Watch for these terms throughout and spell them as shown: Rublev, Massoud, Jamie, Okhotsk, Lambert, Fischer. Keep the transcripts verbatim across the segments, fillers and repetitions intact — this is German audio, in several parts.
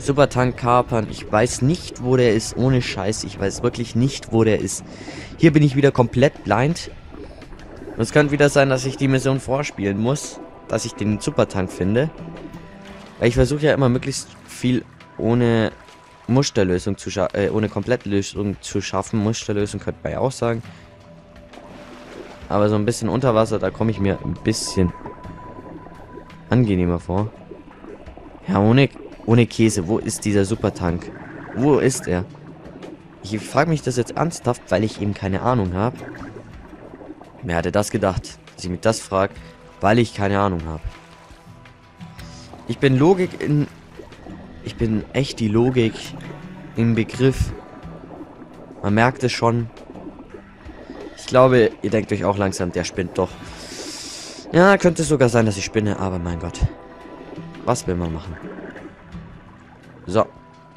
Supertank kapern. Ich weiß nicht, wo der ist. Ohne Scheiß. Ich weiß wirklich nicht, wo der ist. Hier bin ich wieder komplett blind. Und es kann wieder sein, dass ich die Mission vorspielen muss. Dass ich den Supertank finde. Weil ich versuche ja immer möglichst viel ohne Musterlösung zu schaffen. Äh, ohne Komplettlösung zu schaffen. Musterlösung könnte man ja auch sagen. Aber so ein bisschen unter Wasser, da komme ich mir ein bisschen angenehmer vor. Ja, ohne... Ohne Käse, wo ist dieser Supertank? Wo ist er? Ich frage mich das jetzt ernsthaft, weil ich eben keine Ahnung habe. Wer hätte das gedacht, dass ich mich das frage, weil ich keine Ahnung habe? Ich bin Logik in... Ich bin echt die Logik im Begriff. Man merkt es schon. Ich glaube, ihr denkt euch auch langsam, der spinnt doch. Ja, könnte sogar sein, dass ich spinne, aber mein Gott. Was will man machen? So,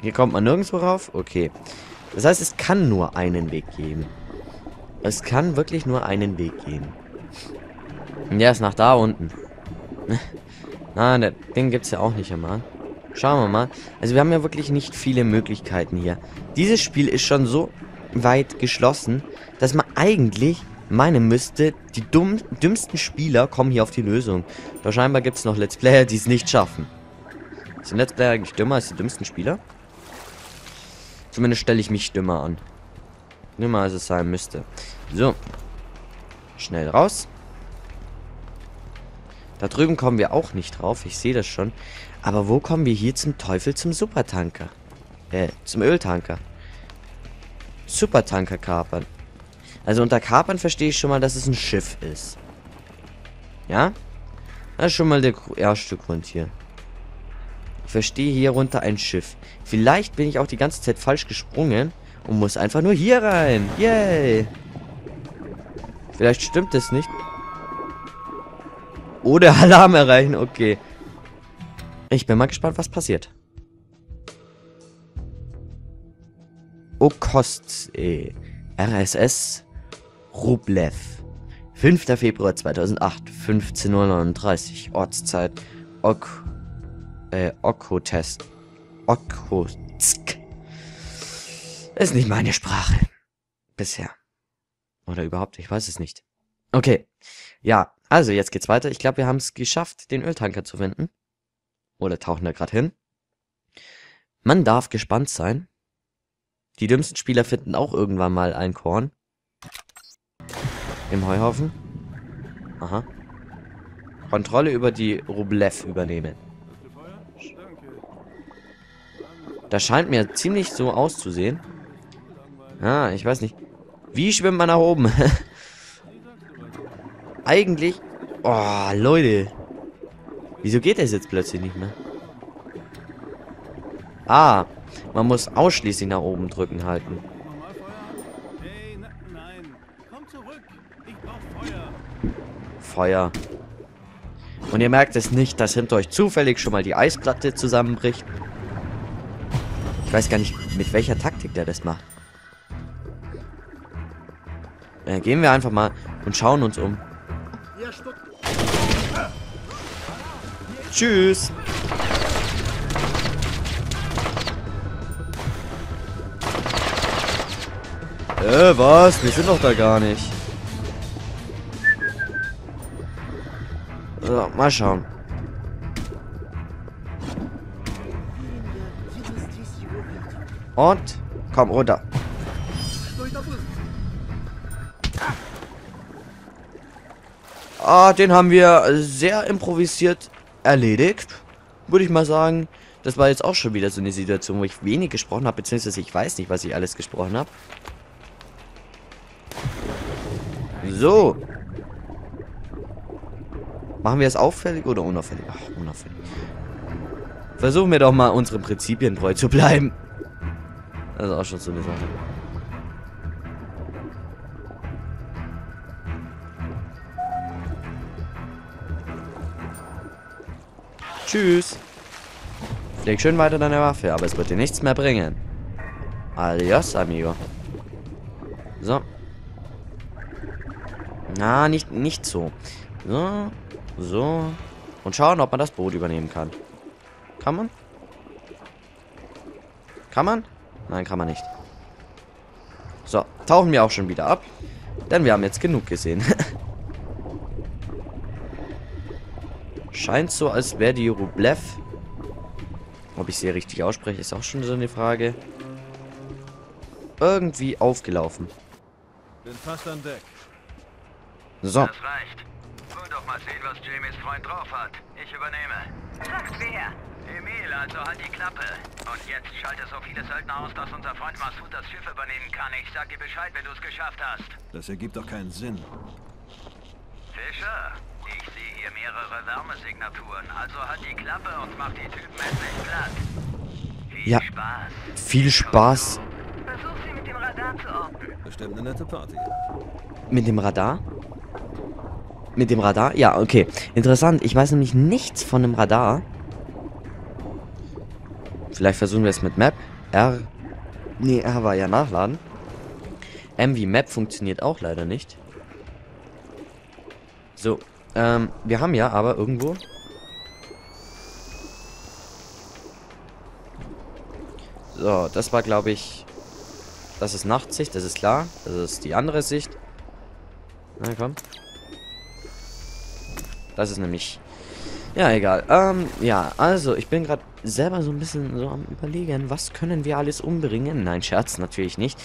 hier kommt man nirgendwo rauf. Okay. Das heißt, es kann nur einen Weg geben. Es kann wirklich nur einen Weg geben. Und der ist nach da unten. Na, den gibt es ja auch nicht einmal. Schauen wir mal. Also wir haben ja wirklich nicht viele Möglichkeiten hier. Dieses Spiel ist schon so weit geschlossen, dass man eigentlich meinen müsste, die dumm, dümmsten Spieler kommen hier auf die Lösung. Doch scheinbar gibt es noch Let's Player, die es nicht schaffen. Sind Let's Player eigentlich dümmer als die dümmsten Spieler? Zumindest stelle ich mich dümmer an. Dümmer als es sein müsste. So. Schnell raus. Da drüben kommen wir auch nicht drauf. Ich sehe das schon. Aber wo kommen wir hier zum Teufel zum Supertanker? Äh, zum Öltanker. Supertanker kapern. Also unter kapern verstehe ich schon mal, dass es ein Schiff ist. Ja? Das ist schon mal der erste Grund hier. Ich verstehe hier runter ein Schiff. Vielleicht bin ich auch die ganze Zeit falsch gesprungen und muss einfach nur hier rein. Yay! Vielleicht stimmt es nicht. Oder Alarm erreichen, okay. Ich bin mal gespannt, was passiert. Okhotsk, R S S, Rublev. fünfter Februar zweitausendacht, fünfzehn Uhr neununddreißig, Ortszeit, Okhotsk. Äh, Okhotsk. Okhotsk. Ist nicht meine Sprache. Bisher. Oder überhaupt, ich weiß es nicht. Okay. Ja, also jetzt geht's weiter. Ich glaube, wir haben es geschafft, den Öltanker zu finden. Oder tauchen da gerade hin. Man darf gespannt sein. Die dümmsten Spieler finden auch irgendwann mal ein Korn. Im Heuhaufen. Aha. Kontrolle über die Rublev übernehmen. Das scheint mir ziemlich so auszusehen. Ah, ich weiß nicht. Wie schwimmt man nach oben? Eigentlich... Oh, Leute. Wieso geht das jetzt plötzlich nicht mehr? Ah, man muss ausschließlich nach oben drücken halten. Feuer. Und ihr merkt es nicht, dass hinter euch zufällig schon mal die Eisplatte zusammenbricht. Ich weiß gar nicht, mit welcher Taktik der das macht. Äh, gehen wir einfach mal und schauen uns um. Tschüss. Äh, was? Wir sind doch da gar nicht. So, mal schauen. Und komm runter. Ah, den haben wir sehr improvisiert erledigt, würde ich mal sagen. Das war jetzt auch schon wieder so eine Situation, wo ich wenig gesprochen habe, beziehungsweise ich weiß nicht, was ich alles gesprochen habe. So. Machen wir es auffällig oder unauffällig? Ach, unauffällig. Versuchen wir doch mal, unseren Prinzipien treu zu bleiben. Das ist auch schon so eine Sache. Tschüss. Leg schön weiter deine Waffe, aber es wird dir nichts mehr bringen. Adios, amigo. So. Na, nicht, nicht so. So, so. Und schauen, ob man das Boot übernehmen kann. Kann man? Kann man? Nein, kann man nicht. So, tauchen wir auch schon wieder ab. Denn wir haben jetzt genug gesehen. Scheint so, als wäre die Rublev. Ob ich sie richtig ausspreche, ist auch schon so eine Frage. Irgendwie aufgelaufen. Bin fast an Deck. So. Das reicht. Wollt doch mal sehen, was Jamies Freund drauf hat. Ich übernehme. Sagt wer? Emil, also halt die Klappe. Und jetzt schalte so viele Söldner aus, dass unser Freund Massoud das Schiff übernehmen kann. Ich sag dir Bescheid, wenn du es geschafft hast. Das ergibt doch keinen Sinn. Fischer, ich sehe hier mehrere Wärmesignaturen. Also halt die Klappe und mach die Typen endlich platt. Viel ja. Spaß. Viel Spaß. Versuch sie mit dem Radar zu orten. Bestimmt eine nette Party. Mit dem Radar? Mit dem Radar? Ja, okay. Interessant. Ich weiß nämlich nichts von dem Radar. Vielleicht versuchen wir es mit Map. R. Nee, R war ja nachladen. M wie Map funktioniert auch leider nicht. So. Ähm, wir haben ja aber irgendwo... So, das war, glaube ich... Das ist Nachtsicht, das ist klar. Das ist die andere Sicht. Na komm. Das ist nämlich... Ja, egal. Ähm, ja, also, ich bin gerade selber so ein bisschen so am Überlegen, was können wir alles umbringen? Nein, Scherz, natürlich nicht.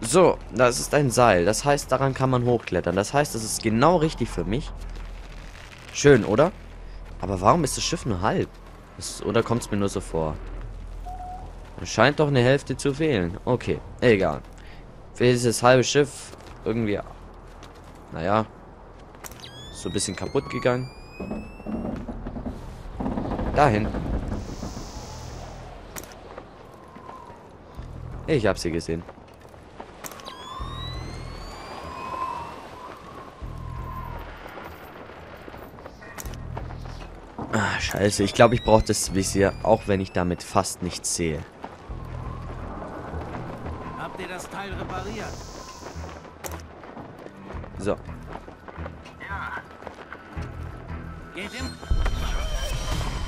So, das ist ein Seil. Das heißt, daran kann man hochklettern. Das heißt, das ist genau richtig für mich. Schön, oder? Aber warum ist das Schiff nur halb? Das, oder kommt es mir nur so vor? Es scheint doch eine Hälfte zu fehlen. Okay, egal. Für dieses halbe Schiff irgendwie... Naja... So ein bisschen kaputt gegangen. Dahin. Ich hab sie gesehen. Ah, scheiße. Ich glaube, ich brauche das Visier, auch wenn ich damit fast nichts sehe. Habt ihr das Teil repariert? So. Geht hin.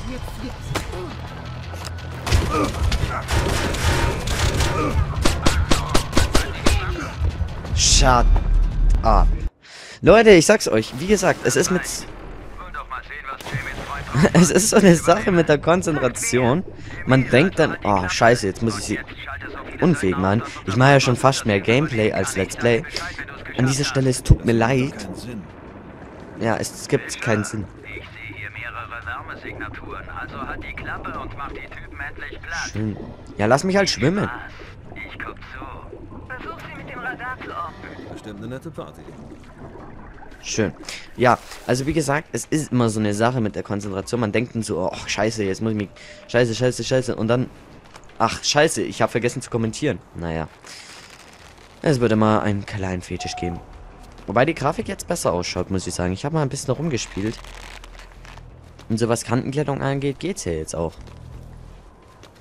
Jetzt geht's. Shut up. Leute, ich sag's euch, wie gesagt, es ist mit... Es ist so eine Sache mit der Konzentration. Man denkt dann... Oh, scheiße, jetzt muss ich sie unfähig machen. Ich mache ja schon fast mehr Gameplay als Let's Play. An dieser Stelle, es tut mir leid. Ja, es gibt keinen Sinn. Signaturen, also halt die Klappe und mach die Typen endlich platt. Schön. Ja, lass mich halt schwimmen. Ich guck zu. Versuch sie mit dem Radar zu orten. Bestimmt eine nette Party. Schön. Ja, also wie gesagt, es ist immer so eine Sache mit der Konzentration. Man denkt dann so, ach, scheiße, jetzt muss ich mich... Scheiße, scheiße, scheiße. Und dann... Ach, scheiße, ich habe vergessen zu kommentieren. Naja. Es wird immer einen kleinen Fetisch geben. Wobei die Grafik jetzt besser ausschaut, muss ich sagen. Ich habe mal ein bisschen rumgespielt. Und so was Kantenklettung angeht, geht's ja jetzt auch.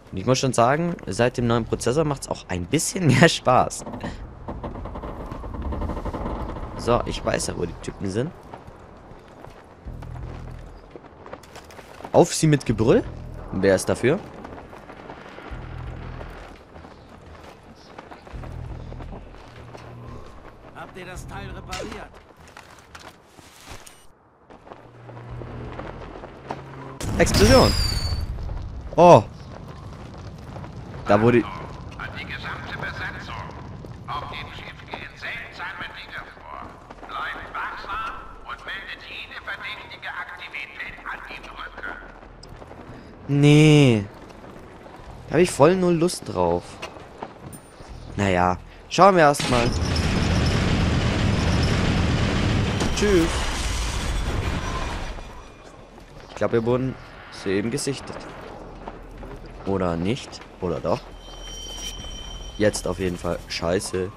Und ich muss schon sagen, seit dem neuen Prozessor macht's auch ein bisschen mehr Spaß. So, ich weiß ja, wo die Typen sind. Auf sie mit Gebrüll. Wer ist dafür? Habt ihr das Teil repariert? Explosion! Oh! Da wurde... An die gesamte Besatzung. Auf dem Schiff gehen seltsame Dinge vor. Bleibt wachsam und meldet jede verdächtige Aktivität an die Brücke. Nee. Da habe ich voll null Lust drauf. Naja, schauen wir erstmal. Tschüss. Ich glaube, wir wurden... Eben gesichtet. Oder nicht. Oder doch. Jetzt auf jeden Fall. Scheiße.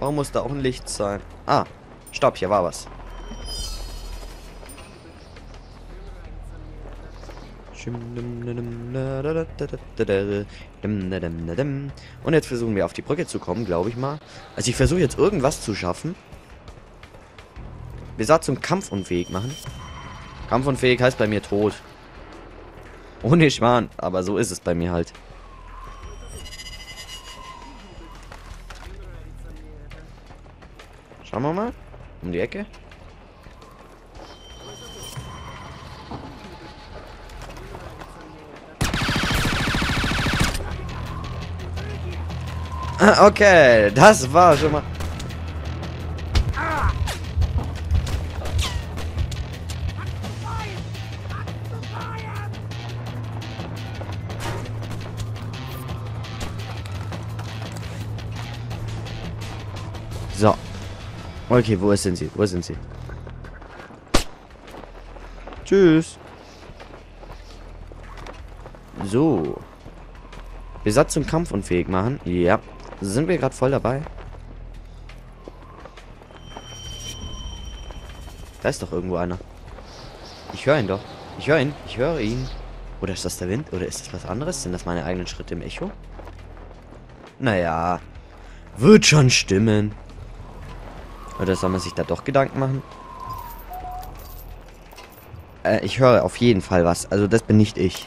Warum muss da auch ein Licht sein? Ah. Stopp, hier war was. Und jetzt versuchen wir auf die Brücke zu kommen, glaube ich mal. Also ich versuche jetzt irgendwas zu schaffen. Wir sollten zum Kampfunfähig machen. Kampfunfähig heißt bei mir tot. Ohne Schwan, aber so ist es bei mir halt. Schauen wir mal. Um die Ecke. Okay, das war schon mal... So. Okay, wo sind sie? Wo sind sie? Tschüss. So. Besatzung kampfunfähig machen. Ja. Sind wir gerade voll dabei? Da ist doch irgendwo einer. Ich höre ihn doch. Ich höre ihn. Ich höre ihn. Oder ist das der Wind? Oder ist das was anderes? Sind das meine eigenen Schritte im Echo? Naja. Wird schon stimmen. Oder soll man sich da doch Gedanken machen? Äh, ich höre auf jeden Fall was. Also das bin nicht ich.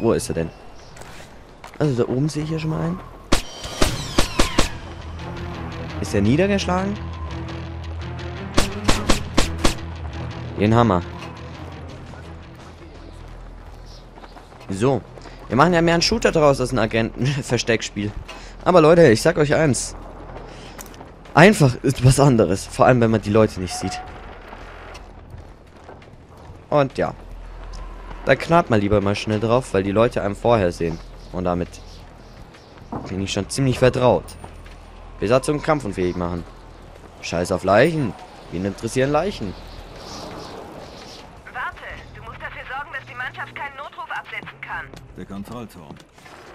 Wo ist er denn? Also da oben sehe ich ja schon mal einen. Ist er niedergeschlagen? Den Hammer. So. Wir machen ja mehr einen Shooter draus als ein Agenten-Versteckspiel. Aber Leute, ich sag euch eins. Einfach ist was anderes. Vor allem, wenn man die Leute nicht sieht. Und ja. Da knallt man lieber mal schnell drauf, weil die Leute einem vorher sehen. Und damit bin ich schon ziemlich vertraut. Besatzung kampfunfähig machen. Scheiß auf Leichen. Wen interessieren Leichen? Warte, du musst dafür sorgen, dass die Mannschaft keinen Notruf absetzen kann. Der Kontrollturm.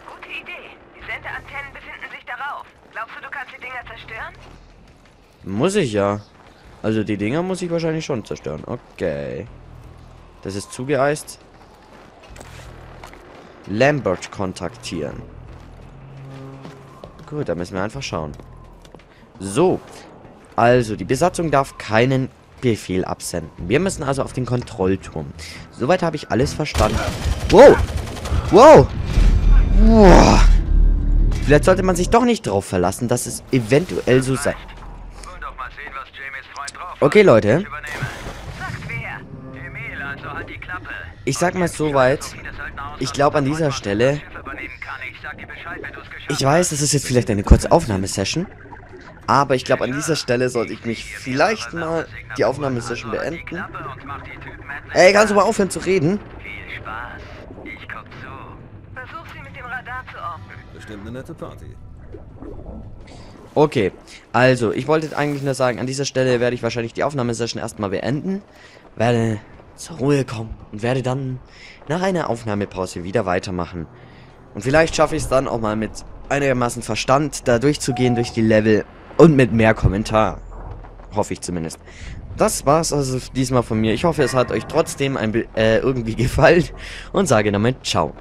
Gute Idee. Die Sendeantennen befinden sich darauf. Glaubst du, du kannst die Dinger zerstören? Muss ich ja. Also die Dinger muss ich wahrscheinlich schon zerstören. Okay. Das ist zugeeist. Lambert kontaktieren. Gut, da müssen wir einfach schauen. So. Also, die Besatzung darf keinen Befehl absenden. Wir müssen also auf den Kontrollturm. Soweit habe ich alles verstanden. Wow. Wow. Wow. Vielleicht sollte man sich doch nicht darauf verlassen, dass es eventuell so sei. Okay, Leute. Ich sag mal soweit. Ich glaube an dieser Stelle... Ich weiß, das ist jetzt vielleicht eine kurze Aufnahmesession. Aber ich glaube, an dieser Stelle sollte ich mich vielleicht mal die Aufnahmesession beenden. Ey, kannst du mal aufhören zu reden? Viel Spaß. Ich komm zu. Versuch sie mit dem Radar zu ordnen. Bestimmt eine nette Party. Okay, also, ich wollte eigentlich nur sagen, an dieser Stelle werde ich wahrscheinlich die Aufnahmesession erstmal beenden. Werde zur Ruhe kommen und werde dann nach einer Aufnahmepause wieder weitermachen. Und vielleicht schaffe ich es dann auch mal mit einigermaßen Verstand da durchzugehen durch die Level und mit mehr Kommentar. Hoffe ich zumindest. Das war's also diesmal von mir. Ich hoffe, es hat euch trotzdem ein, äh, irgendwie gefallen und sage damit ciao.